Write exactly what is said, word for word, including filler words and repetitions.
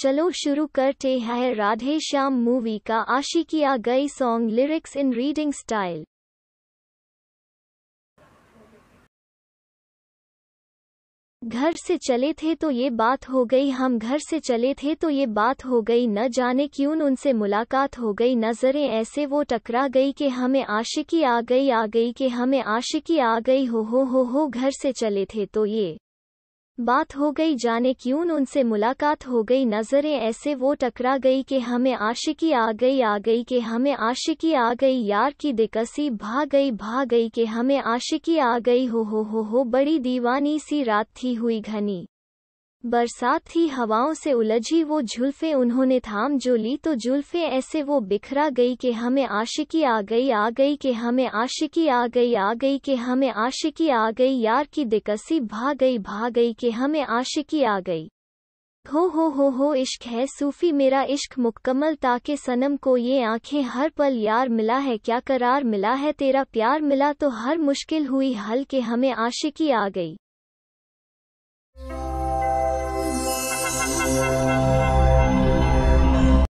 चलो शुरू करते हैं राधे श्याम मूवी का आशिकी आ गई song lyrics in reading style. घर से चले थे तो ये बात हो गई, हम घर से चले थे तो ये बात हो गई, न जाने क्यों उनसे मुलाकात हो गई, नज़रें ऐसे वो टकरा गई कि हमें आशिकी आ गई आ गई कि हमें आशिकी आ गई, हो हो हो हो। घर से चले थे तो ये बात हो गई, जाने क्यों उनसे मुलाकात हो गई, नज़रें ऐसे वो टकरा गई कि हमें आशिकी आ गई आ गई कि हमें आशिकी आ गई, यार की दिकसी भा गई भा गई कि हमें आशिकी आ गई, हो हो हो हो। बड़ी दीवानी सी रात थी, हुई घनी बरसात थी, हवाओं से उलझी वो जुल्फे उन्होंने थाम जो ली, तो जुल्फे ऐसे वो बिखरा गई कि हमें आशिकी आ गई आ गई कि हमें आशिकी आ गई आ गई कि हमें आशिकी आ गई, यार की दिकसी भा गई भा गई कि हमें आशिकी आ गई, हो हो हो हो। इश्क है सूफी मेरा इश्क मुकम्मल, ताके सनम को ये आंखें हर पल, यार मिला है क्या करार, मिला है तेरा प्यार, मिला तो हर मुश्किल हुई हल कि हमें आशिकी आ गई।